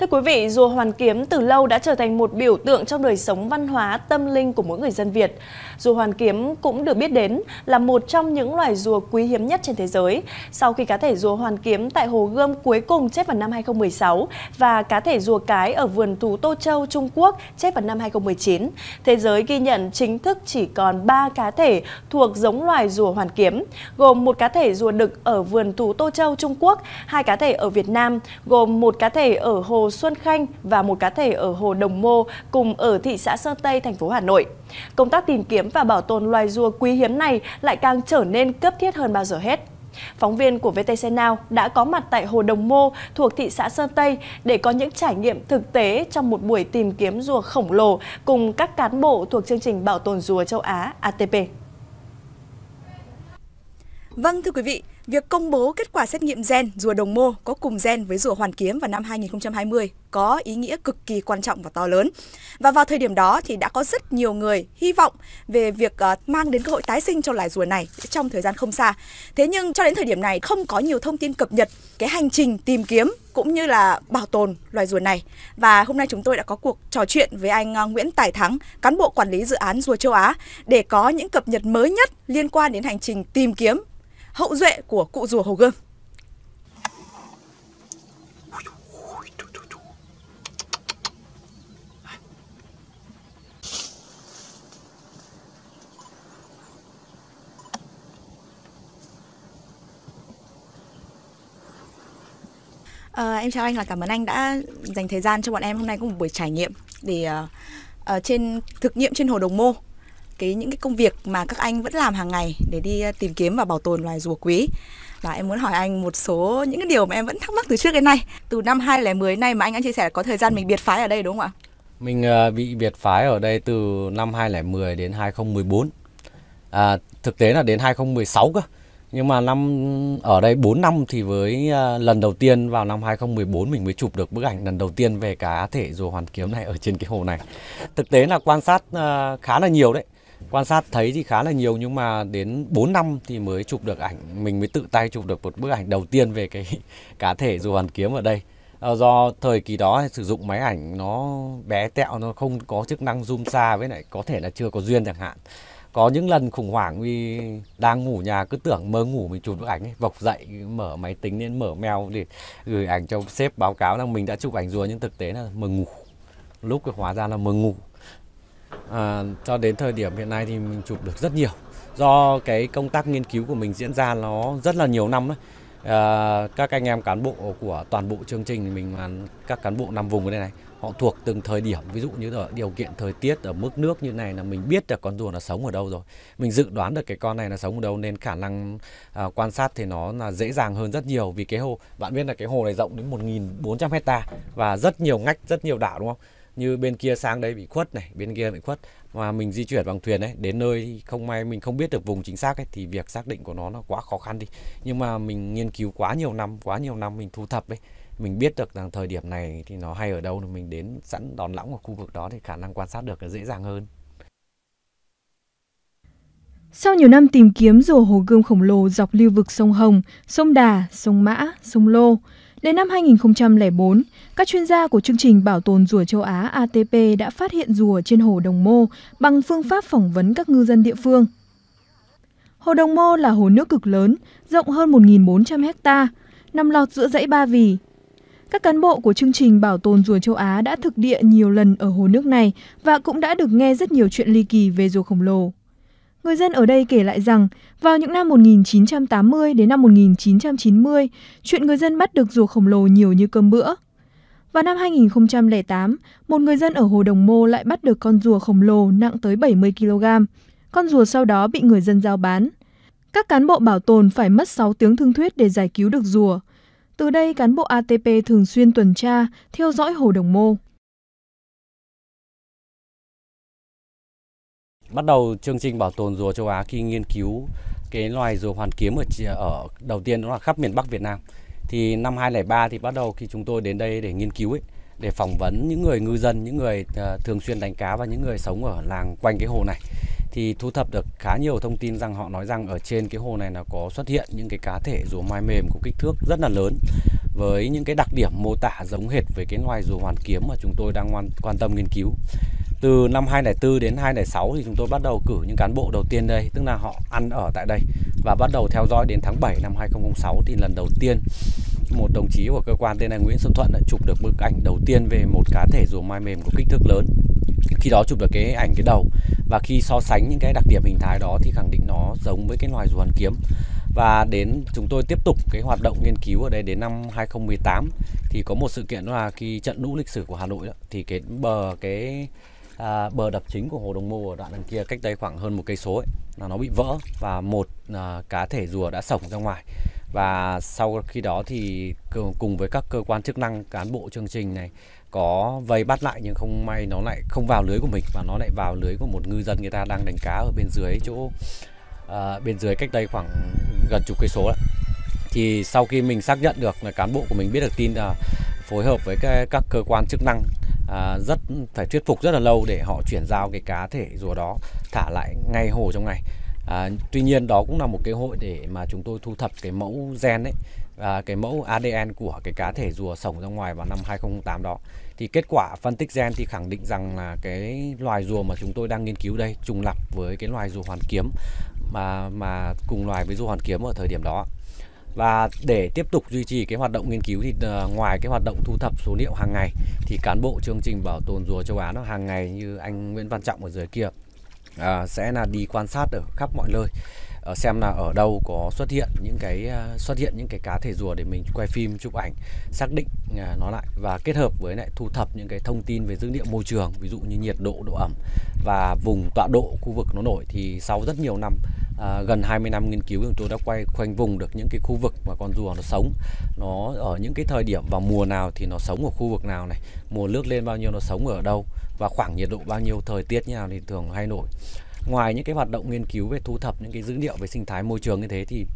Thưa quý vị, rùa Hoàn Kiếm từ lâu đã trở thành một biểu tượng trong đời sống văn hóa, tâm linh của mỗi người dân Việt. Rùa Hoàn Kiếm cũng được biết đến là một trong những loài rùa quý hiếm nhất trên thế giới. Sau khi cá thể rùa Hoàn Kiếm tại Hồ Gươm cuối cùng chết vào năm 2016 và cá thể rùa cái ở vườn thú Tô Châu, Trung Quốc chết vào năm 2019, thế giới ghi nhận chính thức chỉ còn 3 cá thể thuộc giống loài rùa Hoàn Kiếm, gồm một cá thể rùa đực ở vườn thú Tô Châu, Trung Quốc, 2 cá thể ở Việt Nam, gồm một cá thể ở Hồ Xuân Khanh và một cá thể ở Hồ Đồng Mô, cùng ở thị xã Sơn Tây, thành phố Hà Nội. Công tác tìm kiếm và bảo tồn loài rùa quý hiếm này lại càng trở nên cấp thiết hơn bao giờ hết. Phóng viên của VTC Now đã có mặt tại Hồ Đồng Mô thuộc thị xã Sơn Tây để có những trải nghiệm thực tế trong một buổi tìm kiếm rùa khổng lồ cùng các cán bộ thuộc chương trình bảo tồn rùa châu Á ATP. Vâng, thưa quý vị, việc công bố kết quả xét nghiệm gen rùa Đồng Mô có cùng gen với rùa Hoàn Kiếm vào năm 2020 có ý nghĩa cực kỳ quan trọng và to lớn. Và vào thời điểm đó thì đã có rất nhiều người hy vọng về việc mang đến cơ hội tái sinh cho loài rùa này trong thời gian không xa. Thế nhưng cho đến thời điểm này không có nhiều thông tin cập nhật cái hành trình tìm kiếm cũng như là bảo tồn loài rùa này. Và hôm nay chúng tôi đã có cuộc trò chuyện với anh Nguyễn Tài Thắng, cán bộ quản lý dự án rùa châu Á, để có những cập nhật mới nhất liên quan đến hành trình tìm kiếm hậu duệ của cụ rùa Hồ Gươm. Em chào anh, là cảm ơn anh đã dành thời gian cho bọn em hôm nay có một buổi trải nghiệm để thực nghiệm trên Hồ Đồng Mô, những cái công việc mà các anh vẫn làm hàng ngày để đi tìm kiếm và bảo tồn loài rùa quý. Và em muốn hỏi anh một số những cái điều mà em vẫn thắc mắc từ trước đến nay. Từ năm 2010 nay mà anh đã chia sẻ là có thời gian mình biệt phái ở đây, đúng không ạ? Mình bị biệt phái ở đây từ năm 2010 đến 2014. Thực tế là đến 2016 cơ. Nhưng mà ở đây 4 năm thì với lần đầu tiên vào năm 2014 mình mới chụp được bức ảnh lần đầu tiên về cá thể rùa Hoàn Kiếm này ở trên cái hồ này. Thực tế là quan sát khá là nhiều đấy. Quan sát thấy thì khá là nhiều, nhưng mà đến 4 năm thì mới chụp được ảnh, mình mới tự tay chụp được một bức ảnh đầu tiên về cái cá thể rùa Hoàn Kiếm ở đây. Do thời kỳ đó sử dụng máy ảnh nó bé tẹo, nó không có chức năng zoom xa, với lại có thể là chưa có duyên chẳng hạn. Có những lần khủng hoảng vì đang ngủ nhà cứ tưởng mơ ngủ mình chụp bức ảnh ấy, vọc dậy mở máy tính lên mở mail để gửi ảnh cho sếp báo cáo là mình đã chụp ảnh rùa, nhưng thực tế là mơ ngủ. Lúc hóa ra là mơ ngủ. Cho đến thời điểm hiện nay thì mình chụp được rất nhiều. Do cái công tác nghiên cứu của mình diễn ra nó rất là nhiều năm đấy. Các anh em cán bộ của toàn bộ chương trình mình, mà các cán bộ 5 vùng ở đây này, họ thuộc từng thời điểm. Ví dụ như ở điều kiện thời tiết, ở mức nước như này là mình biết được con rùa nó sống ở đâu rồi. Mình dự đoán được cái con này nó sống ở đâu, nên khả năng quan sát thì nó là dễ dàng hơn rất nhiều. Vì cái hồ, bạn biết là cái hồ này rộng đến 1.400 hectare và rất nhiều ngách, rất nhiều đảo, đúng không? Như bên kia sang đây bị khuất này, bên kia bị khuất, mà mình di chuyển bằng thuyền ấy, đến nơi không may mình không biết được vùng chính xác ấy, thì việc xác định của nó quá khó khăn đi. Nhưng mà mình nghiên cứu quá nhiều năm mình thu thập ấy, mình biết được rằng thời điểm này thì nó hay ở đâu, mình đến sẵn đón lõng ở khu vực đó thì khả năng quan sát được là dễ dàng hơn. Sau nhiều năm tìm kiếm rùa Hồ Gươm khổng lồ dọc lưu vực sông Hồng, sông Đà, sông Mã, sông Lô, đến năm 2004, các chuyên gia của chương trình bảo tồn rùa châu Á ATP đã phát hiện rùa trên Hồ Đồng Mô bằng phương pháp phỏng vấn các ngư dân địa phương. Hồ Đồng Mô là hồ nước cực lớn, rộng hơn 1.400 hectare, nằm lọt giữa dãy Ba Vì. Các cán bộ của chương trình bảo tồn rùa châu Á đã thực địa nhiều lần ở hồ nước này và cũng đã được nghe rất nhiều chuyện ly kỳ về rùa khổng lồ. Người dân ở đây kể lại rằng, vào những năm 1980 đến năm 1990, chuyện người dân bắt được rùa khổng lồ nhiều như cơm bữa. Vào năm 2008, một người dân ở Hồ Đồng Mô lại bắt được con rùa khổng lồ nặng tới 70 kg. Con rùa sau đó bị người dân giao bán. Các cán bộ bảo tồn phải mất 6 tiếng thương thuyết để giải cứu được rùa. Từ đây, cán bộ ATP thường xuyên tuần tra, theo dõi Hồ Đồng Mô. Bắt đầu chương trình bảo tồn rùa châu Á khi nghiên cứu cái loài rùa Hoàn Kiếm ở đầu tiên đó là khắp miền Bắc Việt Nam. Thì năm 2003 thì bắt đầu khi chúng tôi đến đây để nghiên cứu ấy, để phỏng vấn những người ngư dân, những người thường xuyên đánh cá và những người sống ở làng quanh cái hồ này. Thì thu thập được khá nhiều thông tin rằng họ nói rằng ở trên cái hồ này là có xuất hiện những cái cá thể rùa mai mềm có kích thước rất là lớn. với những cái đặc điểm mô tả giống hệt với cái loài rùa hoàn kiếm mà chúng tôi đang quan tâm nghiên cứu. Từ năm 2004 đến 2006 thì chúng tôi bắt đầu cử những cán bộ đầu tiên đây, tức là họ ăn ở tại đây và bắt đầu theo dõi đến tháng 7 năm 2006 thì lần đầu tiên một đồng chí của cơ quan tên là Nguyễn Xuân Thuận đã chụp được bức ảnh đầu tiên về một cá thể rùa mai mềm có kích thước lớn. Khi đó chụp được cái ảnh cái đầu, và khi so sánh những cái đặc điểm hình thái đó thì khẳng định nó giống với cái loài rùa hoàn kiếm. Và đến chúng tôi tiếp tục cái hoạt động nghiên cứu ở đây đến năm 2018 thì có một sự kiện đó là khi trận lũ lịch sử của Hà Nội đó, thì bờ đập chính của Hồ Đồng Mô ở đoạn đằng kia cách đây khoảng hơn 1 cây số ấy, là nó bị vỡ và một cá thể rùa đã xổng ra ngoài. Và sau khi đó thì cùng với các cơ quan chức năng, cán bộ chương trình này có vây bắt lại, nhưng không may nó lại không vào lưới của mình và nó lại vào lưới của một ngư dân người ta đang đánh cá ở bên dưới chỗ bên dưới cách đây khoảng gần chục cây số đó. Thì sau khi mình xác nhận được là cán bộ của mình biết được tin là phối hợp với các cơ quan chức năng rất phải thuyết phục rất là lâu để họ chuyển giao cái cá thể rùa đó thả lại ngay hồ trong ngày. Tuy nhiên đó cũng là một cơ hội để mà chúng tôi thu thập cái mẫu gen ấy, cái mẫu ADN của cái cá thể rùa sổng ra ngoài vào năm 2008 đó. Thì kết quả phân tích gen thì khẳng định rằng là cái loài rùa mà chúng tôi đang nghiên cứu đây trùng lặp với cái loài rùa hoàn kiếm mà cùng loài với rùa hoàn kiếm ở thời điểm đó. Và để tiếp tục duy trì cái hoạt động nghiên cứu thì ngoài cái hoạt động thu thập số liệu hàng ngày thì cán bộ chương trình bảo tồn rùa châu Á nó hàng ngày như anh Nguyễn Văn Trọng ở dưới kia sẽ là đi quan sát ở khắp mọi nơi, xem là ở đâu có xuất hiện những cái cá thể rùa để mình quay phim chụp ảnh, xác định nó lại và kết hợp với lại thu thập những cái thông tin về dữ liệu môi trường, ví dụ như nhiệt độ, độ ẩm và vùng tọa độ khu vực nó nổi. Thì sau rất nhiều năm, gần 20 năm nghiên cứu, chúng tôi đã khoanh vùng được những cái khu vực mà con rùa nó sống, nó ở những cái thời điểm và mùa nào thì nó sống ở khu vực nào này, mùa nước lên bao nhiêu nó sống ở đâu và khoảng nhiệt độ bao nhiêu, thời tiết như nào thì thường hay nổi. Ngoài những cái hoạt động nghiên cứu về thu thập những cái dữ liệu về sinh thái môi trường như thế thì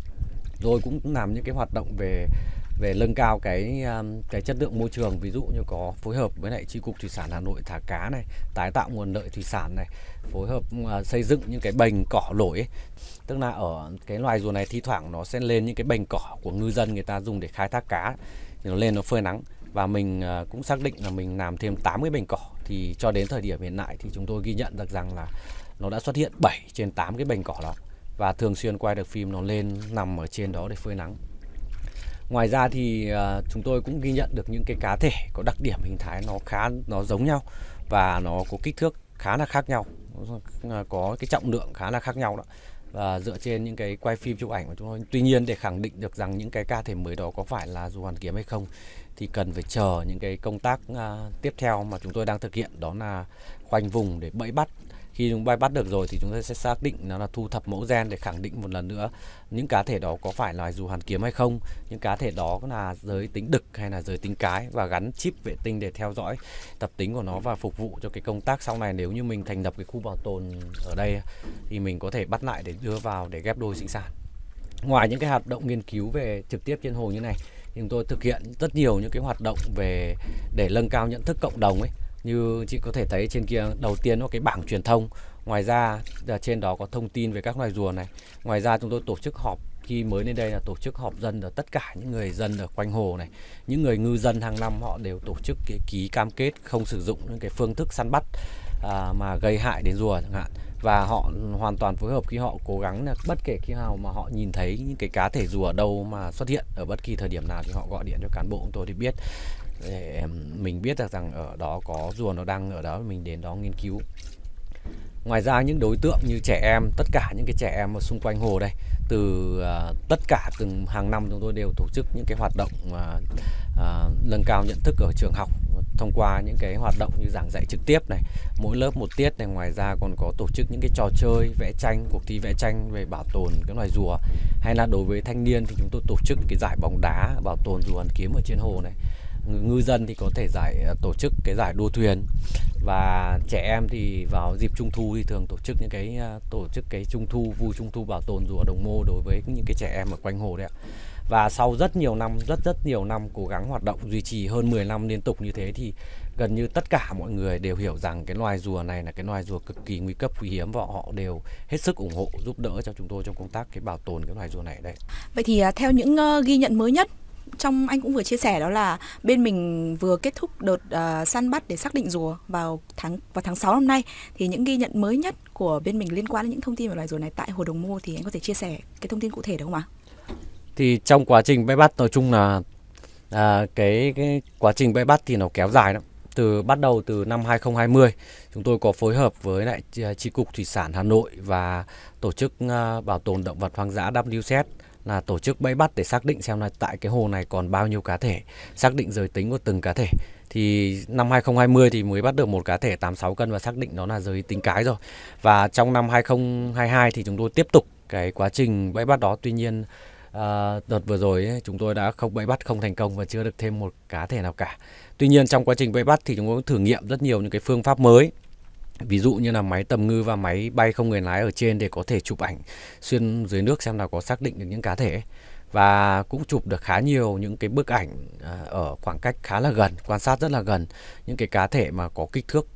rồi cũng làm những cái hoạt động về nâng cao cái chất lượng môi trường, ví dụ như có phối hợp với lại Chi cục Thủy sản Hà Nội thả cá này, tái tạo nguồn lợi thủy sản này, phối hợp xây dựng những cái bành cỏ lổi ấy. Tức là ở cái loài rùa này thi thoảng nó sẽ lên những cái bành cỏ của ngư dân người ta dùng để khai thác cá thì nó lên nó phơi nắng, và mình cũng xác định là mình làm thêm 80 bành cỏ. Thì cho đến thời điểm hiện tại thì chúng tôi ghi nhận được rằng là nó đã xuất hiện 7 trên 8 cái bành cỏ đó và thường xuyên quay được phim nó lên nằm ở trên đó để phơi nắng. Ngoài ra thì chúng tôi cũng ghi nhận được những cái cá thể có đặc điểm hình thái nó giống nhau và nó có kích thước khá là khác nhau, có cái trọng lượng khá là khác nhau đó. Và dựa trên những cái quay phim chụp ảnh của chúng tôi, tuy nhiên để khẳng định được rằng những cái cá thể mới đó có phải là rùa hoàn kiếm hay không thì cần phải chờ những cái công tác tiếp theo mà chúng tôi đang thực hiện, đó là khoanh vùng để bẫy bắt. Khi chúng bay bắt được rồi thì chúng ta sẽ xác định nó là thu thập mẫu gen để khẳng định một lần nữa những cá thể đó có phải là rùa hoàn kiếm hay không, những cá thể đó là giới tính đực hay là giới tính cái, và gắn chip vệ tinh để theo dõi tập tính của nó và phục vụ cho cái công tác sau này nếu như mình thành lập cái khu bảo tồn ở đây thì mình có thể bắt lại để đưa vào để ghép đôi sinh sản. Ngoài những cái hoạt động nghiên cứu về trực tiếp trên hồ như này, chúng tôi thực hiện rất nhiều những cái hoạt động về để nâng cao nhận thức cộng đồng ấy. Như chị có thể thấy trên kia, đầu tiên nó cái bảng truyền thông, ngoài ra trên đó có thông tin về các loài rùa này. Ngoài ra chúng tôi tổ chức họp, khi mới lên đây là tổ chức họp dân ở tất cả những người dân ở quanh hồ này. Những người ngư dân hàng năm họ đều tổ chức cái ký cam kết không sử dụng những cái phương thức săn bắt mà gây hại đến rùa chẳng hạn. Và họ hoàn toàn phối hợp khi họ cố gắng là bất kể khi nào mà họ nhìn thấy những cái cá thể rùa ở đâu mà xuất hiện ở bất kỳ thời điểm nào thì họ gọi điện cho cán bộ chúng tôi để biết, để mình biết được rằng ở đó có rùa nó đang ở đó, mình đến đó nghiên cứu. Ngoài ra những đối tượng như trẻ em, tất cả những cái trẻ em ở xung quanh hồ đây, từng hàng năm chúng tôi đều tổ chức những cái hoạt động nâng cao nhận thức ở trường học thông qua những cái hoạt động như giảng dạy trực tiếp này, mỗi lớp một tiết này. Ngoài ra còn có tổ chức những cái trò chơi, vẽ tranh, cuộc thi vẽ tranh về bảo tồn cái loài rùa, hay là đối với thanh niên thì chúng tôi tổ chức cái giải bóng đá bảo tồn rùa hoàn kiếm ở trên hồ này. Ngư dân thì có thể tổ chức cái giải đua thuyền, và trẻ em thì vào dịp trung thu thì thường tổ chức cái trung thu bảo tồn rùa Đồng Mô đối với những cái trẻ em ở quanh hồ đấy ạ. Và sau rất nhiều năm cố gắng hoạt động duy trì hơn 10 năm liên tục như thế thì gần như tất cả mọi người đều hiểu rằng cái loài rùa này là cái loài rùa cực kỳ nguy cấp, quý hiếm, và họ đều hết sức ủng hộ giúp đỡ cho chúng tôi trong công tác cái bảo tồn cái loài rùa này đấy. Vậy thì theo những ghi nhận mới nhất trong anh cũng vừa chia sẻ đó là bên mình vừa kết thúc đợt săn bắt để xác định rùa vào tháng 6 năm nay, thì những ghi nhận mới nhất của bên mình liên quan đến những thông tin về loài rùa này tại Hồ Đồng Mô thì anh có thể chia sẻ cái thông tin cụ thể được không ạ? Thì trong quá trình vây bắt nói chung là cái quá trình vây bắt thì nó kéo dài lắm. Bắt đầu từ năm 2020, chúng tôi có phối hợp với lại Chi cục Thủy sản Hà Nội và tổ chức bảo tồn động vật hoang dã WCS là tổ chức bẫy bắt để xác định xem là tại cái hồ này còn bao nhiêu cá thể, xác định giới tính của từng cá thể. Thì năm 2020 thì mới bắt được một cá thể 86 cân và xác định nó là giới tính cái rồi. Và trong năm 2022 thì chúng tôi tiếp tục cái quá trình bẫy bắt đó. Tuy nhiên đợt vừa rồi ấy, chúng tôi đã bẫy bắt không thành công và chưa được thêm một cá thể nào cả. Tuy nhiên trong quá trình bẫy bắt thì chúng tôi thử nghiệm rất nhiều những cái phương pháp mới, ví dụ như là máy tầm ngư và máy bay không người lái ở trên để có thể chụp ảnh xuyên dưới nước xem là có xác định được những cá thể, và cũng chụp được khá nhiều những cái bức ảnh ở khoảng cách khá là gần, quan sát rất là gần những cái cá thể mà có kích thước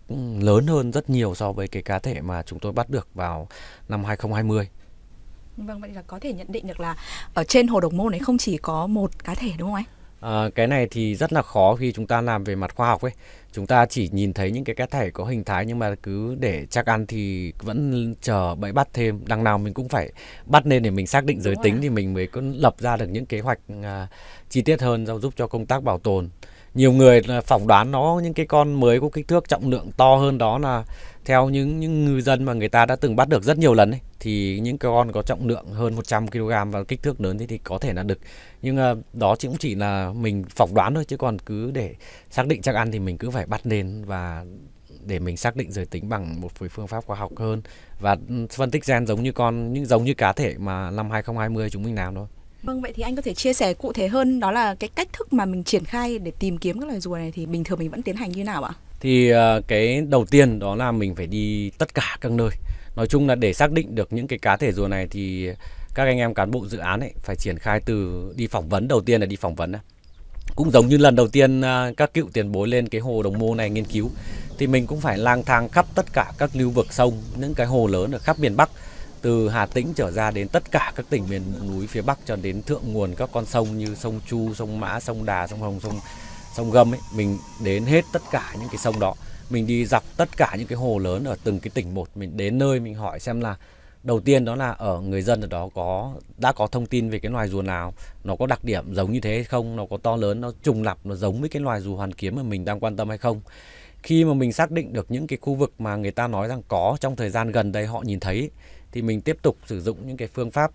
lớn hơn rất nhiều so với cái cá thể mà chúng tôi bắt được vào năm 2020. Vâng, vậy là có thể nhận định được là ở trên Hồ Đồng Mô này không chỉ có một cá thể đúng không anh? Cái này thì rất là khó khi chúng ta làm về mặt khoa học ấy. Chúng ta chỉ nhìn thấy những cái cá thể có hình thái, nhưng mà cứ để chắc ăn thì vẫn chờ bẫy bắt thêm. Đằng nào mình cũng phải bắt lên để mình xác định giới tính thì mình mới có lập ra được những kế hoạch chi tiết hơn, giúp cho công tác bảo tồn. Nhiều người phỏng đoán nó, những cái con mới có kích thước trọng lượng to hơn đó là theo những ngư dân mà người ta đã từng bắt được rất nhiều lần ấy, thì những con có trọng lượng hơn 100 kg và kích thước lớn thì có thể là đực. Nhưng đó cũng chỉ là mình phỏng đoán thôi, chứ còn cứ để xác định chắc ăn thì mình cứ phải bắt lên và để mình xác định giới tính bằng một phương pháp khoa học hơn và phân tích gen giống như giống như cá thể mà năm 2020 chúng mình làm thôi. Vâng, vậy thì anh có thể chia sẻ cụ thể hơn đó là cái cách thức mà mình triển khai để tìm kiếm các loài rùa này thì bình thường mình vẫn tiến hành như nào ạ? Thì cái đầu tiên đó là mình phải đi tất cả các nơi. Nói chung là để xác định được những cái cá thể rùa này thì các anh em cán bộ dự án ấy phải triển khai từ đi phỏng vấn. Đầu tiên là đi phỏng vấn. Cũng giống như lần đầu tiên các cựu tiền bối lên cái Hồ Đồng Mô này nghiên cứu thì mình cũng phải lang thang khắp tất cả các lưu vực sông, những cái hồ lớn ở khắp miền Bắc, từ Hà Tĩnh trở ra đến tất cả các tỉnh miền núi phía Bắc cho đến thượng nguồn các con sông như sông Chu, sông Mã, sông Đà, sông Hồng, sông Gâm ấy, mình đến hết tất cả những cái sông đó. Mình đi dọc tất cả những cái hồ lớn ở từng cái tỉnh một, mình đến nơi mình hỏi xem là đầu tiên đó là ở người dân ở đó đã có thông tin về cái loài rùa nào, nó có đặc điểm giống như thế hay không, nó có to lớn, nó trùng lặp, nó giống với cái loài rùa Hoàn Kiếm mà mình đang quan tâm hay không. Khi mà mình xác định được những cái khu vực mà người ta nói rằng có trong thời gian gần đây họ nhìn thấy thì mình tiếp tục sử dụng những cái phương pháp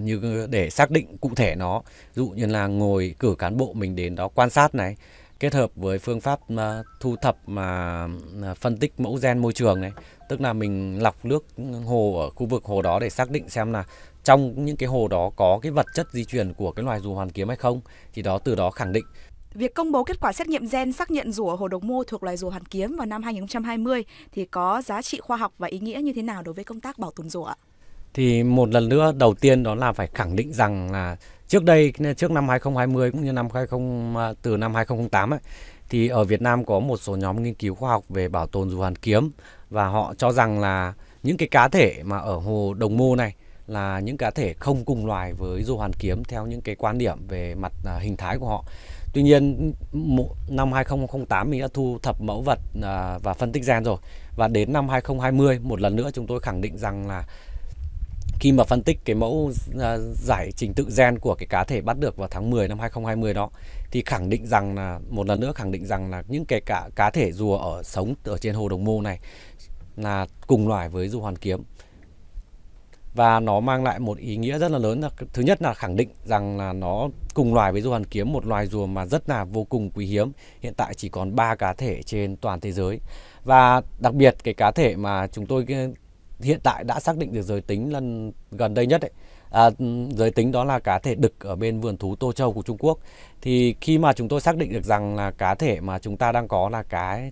như để xác định cụ thể nó, dụ như là ngồi cử cán bộ mình đến đó quan sát này, kết hợp với phương pháp thu thập mà phân tích mẫu gen môi trường này, tức là mình lọc nước hồ ở khu vực hồ đó để xác định xem là trong những cái hồ đó có cái vật chất di truyền của cái loài rùa Hoàn Kiếm hay không, thì từ đó khẳng định. Việc công bố kết quả xét nghiệm gen xác nhận rùa Hồ Đồng Mô thuộc loài rùa Hoàn Kiếm vào năm 2020 thì có giá trị khoa học và ý nghĩa như thế nào đối với công tác bảo tồn rùa? Thì một lần nữa, đầu tiên đó là phải khẳng định rằng là trước năm 2020 cũng như từ năm 2008 ấy, thì ở Việt Nam có một số nhóm nghiên cứu khoa học về bảo tồn rùa Hoàn Kiếm và họ cho rằng là những cái cá thể mà ở Hồ Đồng Mô này là những cá thể không cùng loài với rùa Hoàn Kiếm theo những cái quan điểm về mặt hình thái của họ. Tuy nhiên năm 2008 mình đã thu thập mẫu vật và phân tích gen rồi, và đến năm 2020 một lần nữa chúng tôi khẳng định rằng là khi mà phân tích cái mẫu giải trình tự gen của cái cá thể bắt được vào tháng 10 năm 2020 đó thì một lần nữa khẳng định rằng là những cái cá thể rùa sống ở trên Hồ Đồng Mô này là cùng loài với rùa Hoàn Kiếm. Và nó mang lại một ý nghĩa rất là lớn. Thứ nhất là khẳng định rằng là nó cùng loài với rùa Hoàn Kiếm, một loài rùa mà rất là vô cùng quý hiếm. Hiện tại chỉ còn 3 cá thể trên toàn thế giới. Và đặc biệt cái cá thể mà chúng tôi hiện tại đã xác định được giới tính lần gần đây nhất ấy. Giới tính đó là cá thể đực ở bên vườn thú Tô Châu của Trung Quốc. Thì khi mà chúng tôi xác định được rằng là cá thể mà chúng ta đang có là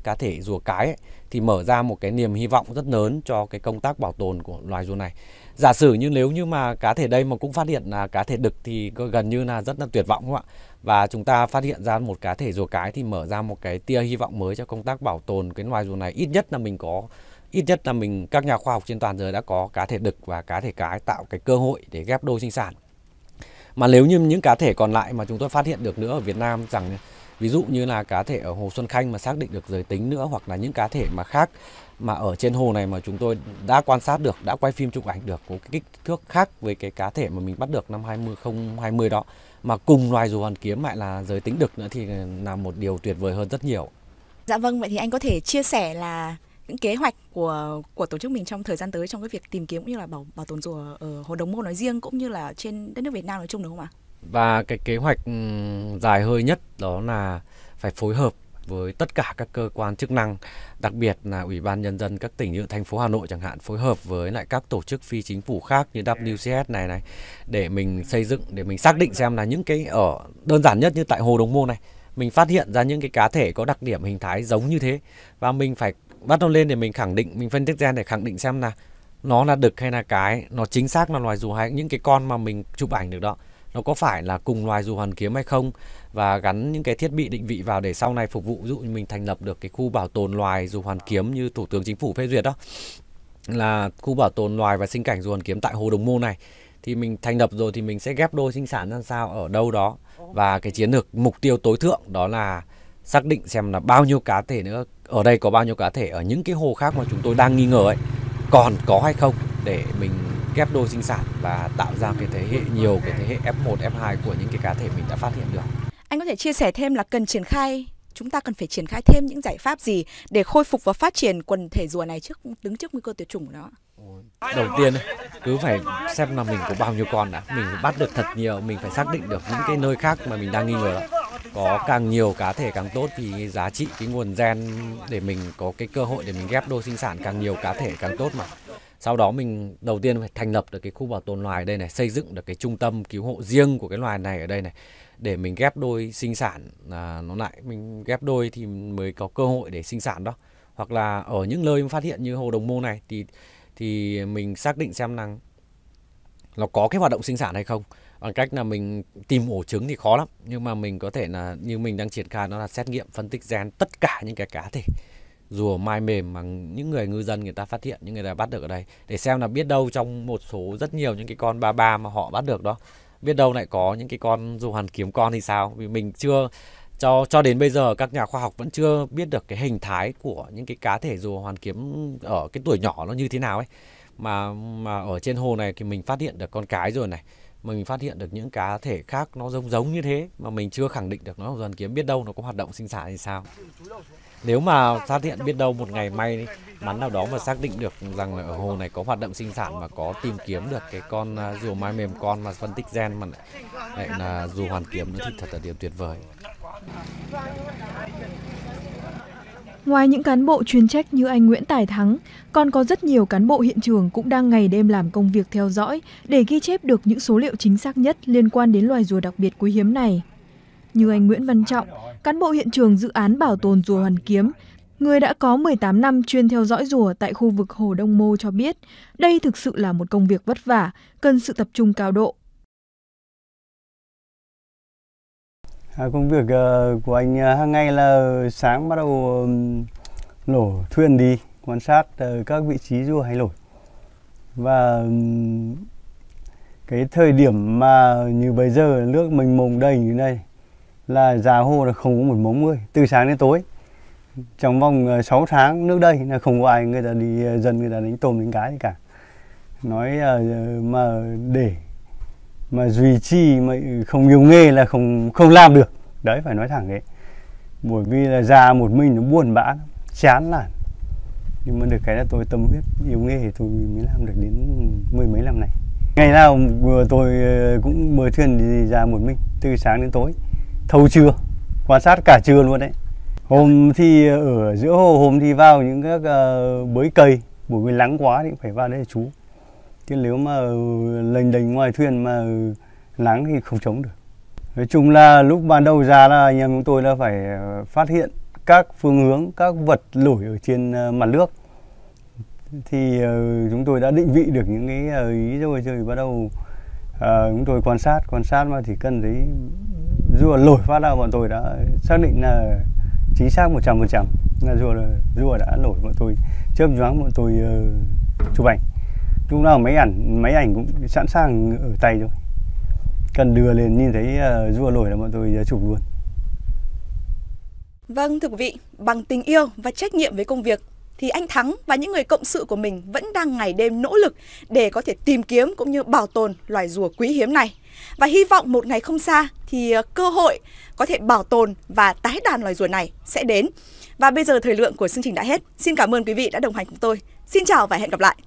cá thể rùa cái ấy, thì mở ra một cái niềm hy vọng rất lớn cho cái công tác bảo tồn của loài rùa này. Giả sử như nếu như mà cá thể đây mà cũng phát hiện là cá thể đực thì gần như là rất là tuyệt vọng, đúng không ạ? Và chúng ta phát hiện ra một cá thể rùa cái thì mở ra một cái tia hy vọng mới cho công tác bảo tồn cái loài rùa này. Ít nhất là các nhà khoa học trên toàn giới đã có cá thể đực và cá thể cái, tạo cái cơ hội để ghép đôi sinh sản. Mà nếu như những cá thể còn lại mà chúng tôi phát hiện được nữa ở Việt Nam, rằng ví dụ như là cá thể ở Hồ Xuân Khanh mà xác định được giới tính nữa, hoặc là những cá thể mà khác mà ở trên hồ này mà chúng tôi đã quan sát được, đã quay phim chụp ảnh được có cái kích thước khác với cái cá thể mà mình bắt được năm 2020 đó, mà cùng loài rùa hoàn kiếm lại là giới tính đực nữa, thì là một điều tuyệt vời hơn rất nhiều. Dạ vâng, vậy thì anh có thể chia sẻ là những kế hoạch của tổ chức mình trong thời gian tới trong cái việc tìm kiếm cũng như là bảo tồn rùa ở Hồ Đồng Mô nói riêng cũng như là trên đất nước Việt Nam nói chung, đúng không ạ? Và cái kế hoạch dài hơi nhất đó là phải phối hợp với tất cả các cơ quan chức năng, đặc biệt là Ủy ban Nhân dân các tỉnh như thành phố Hà Nội chẳng hạn, phối hợp với lại các tổ chức phi chính phủ khác như WCS này để mình xây dựng, để mình xác định xem là những cái ở đơn giản nhất như tại Hồ Đồng Mô này, mình phát hiện ra những cái cá thể có đặc điểm hình thái giống như thế và mình phải bắt nó lên để mình khẳng định, mình phân tích gen để khẳng định xem là nó là đực hay là cái, nó chính xác là loài rùa hay những cái con mà mình chụp ảnh được đó, nó có phải là cùng loài rùa hoàn kiếm hay không, và gắn những cái thiết bị định vị vào để sau này phục vụ. Ví dụ như mình thành lập được cái khu bảo tồn loài rùa hoàn kiếm như Thủ tướng Chính phủ phê duyệt đó, là khu bảo tồn loài và sinh cảnh rùa hoàn kiếm tại Hồ Đồng Mô này, thì mình thành lập rồi thì mình sẽ ghép đôi sinh sản ra sao ở đâu đó. Và cái chiến lược mục tiêu tối thượng đó là xác định xem là bao nhiêu cá thể nữa, ở đây có bao nhiêu cá thể ở những cái hồ khác mà chúng tôi đang nghi ngờ ấy còn có hay không, để mình ghép đôi sinh sản và tạo ra cái thế hệ nhiều, cái thế hệ F1, F2 của những cái cá thể mình đã phát hiện được. Anh có thể chia sẻ thêm là chúng ta cần phải triển khai thêm những giải pháp gì để khôi phục và phát triển quần thể rùa này đứng trước nguy cơ tuyệt chủng của nó? Đầu tiên cứ phải xem là mình có bao nhiêu con đã, mình phải bắt được thật nhiều, mình phải xác định được những cái nơi khác mà mình đang nghi ngờ đó. Có càng nhiều cá thể càng tốt, vì giá trị cái nguồn gen để mình có cái cơ hội để mình ghép đôi sinh sản càng nhiều cá thể càng tốt mà. Sau đó mình đầu tiên phải thành lập được cái khu bảo tồn loài đây này, xây dựng được cái trung tâm cứu hộ riêng của cái loài này ở đây này, để mình ghép đôi sinh sản nó lại, mình ghép đôi thì mới có cơ hội để sinh sản đó. Hoặc là ở những nơi phát hiện như Hồ Đồng Mô này thì mình xác định xem rằng nó có cái hoạt động sinh sản hay không, bằng cách là mình tìm ổ trứng thì khó lắm, nhưng mà mình có thể là như mình đang triển khai đó là xét nghiệm phân tích gen tất cả những cái cá thể rùa mai mềm mà những người ngư dân người ta phát hiện, những người ta bắt được ở đây, để xem là biết đâu trong một số rất nhiều những cái con ba ba mà họ bắt được đó, biết đâu lại có những cái con rùa hoàn kiếm con thì sao, vì mình chưa cho đến bây giờ các nhà khoa học vẫn chưa biết được cái hình thái của những cái cá thể rùa hoàn kiếm ở cái tuổi nhỏ nó như thế nào ấy, mà ở trên hồ này thì mình phát hiện được con cái rồi này, mình phát hiện được những cá thể khác nó giống như thế mà mình chưa khẳng định được nó là rùa hoàn kiếm, biết đâu nó có hoạt động sinh sản thì sao. Nếu mà phát hiện biết đâu một ngày may mắn nào đó mà xác định được rằng là ở hồ này có hoạt động sinh sản mà có tìm kiếm được cái con rùa mai mềm con mà phân tích gen mà lại là rùa hoàn kiếm nữa, thì thật là điều tuyệt vời. Ngoài những cán bộ chuyên trách như anh Nguyễn Tài Thắng, còn có rất nhiều cán bộ hiện trường cũng đang ngày đêm làm công việc theo dõi để ghi chép được những số liệu chính xác nhất liên quan đến loài rùa đặc biệt quý hiếm này. Như anh Nguyễn Văn Trọng, cán bộ hiện trường dự án bảo tồn rùa hoàn kiếm, người đã có 18 năm chuyên theo dõi rùa tại khu vực Hồ Đồng Mô cho biết, đây thực sự là một công việc vất vả, cần sự tập trung cao độ. Công việc của anh hàng ngày là sáng bắt đầu nổ thuyền đi quan sát các vị trí rùa hay nổi, và cái thời điểm mà như bây giờ nước mình mồng đầy như này là già hồ là không có một mống người, từ sáng đến tối trong vòng 6 tháng nước đây là không có ai, người ta đi dân người ta đánh tôm đánh cá gì cả, nói mà để mà duy trì mà không yêu nghề là không làm được đấy, phải nói thẳng đấy, bởi vì là già một mình nó buồn bã chán nản, nhưng mà được cái là tôi tâm huyết yêu nghề thì tôi mới làm được đến mười mấy năm này. Ngày nào tôi cũng mời thuyền đi ra một mình từ sáng đến tối, thâu trưa quan sát cả trưa luôn đấy, hôm thì ở giữa hồ, hôm thì vào những các bới cây, bởi vì lắng quá thì phải vào đây chú, chứ nếu mà lênh đênh ngoài thuyền mà lắng thì không chống được. Nói chung là lúc ban đầu ra là anh em chúng tôi là phải phát hiện các phương hướng, các vật nổi ở trên mặt nước, thì chúng tôi đã định vị được những cái ý rồi bắt đầu chúng tôi quan sát mà thì cần thấy rùa nổi phát ra, bọn tôi đã xác định là chính xác 100% là rùa đã nổi, bọn tôi chớp nhoáng bọn tôi chụp ảnh. Lúc nào máy ảnh cũng sẵn sàng ở tay rồi, cần đưa lên, nhìn thấy rùa nổi là bọn tôi chụp luôn. Vâng, thưa quý vị, bằng tình yêu và trách nhiệm với công việc thì anh Thắng và những người cộng sự của mình vẫn đang ngày đêm nỗ lực để có thể tìm kiếm cũng như bảo tồn loài rùa quý hiếm này. Và hy vọng một ngày không xa thì cơ hội có thể bảo tồn và tái đàn loài rùa này sẽ đến. Và bây giờ thời lượng của chương trình đã hết. Xin cảm ơn quý vị đã đồng hành cùng tôi. Xin chào và hẹn gặp lại.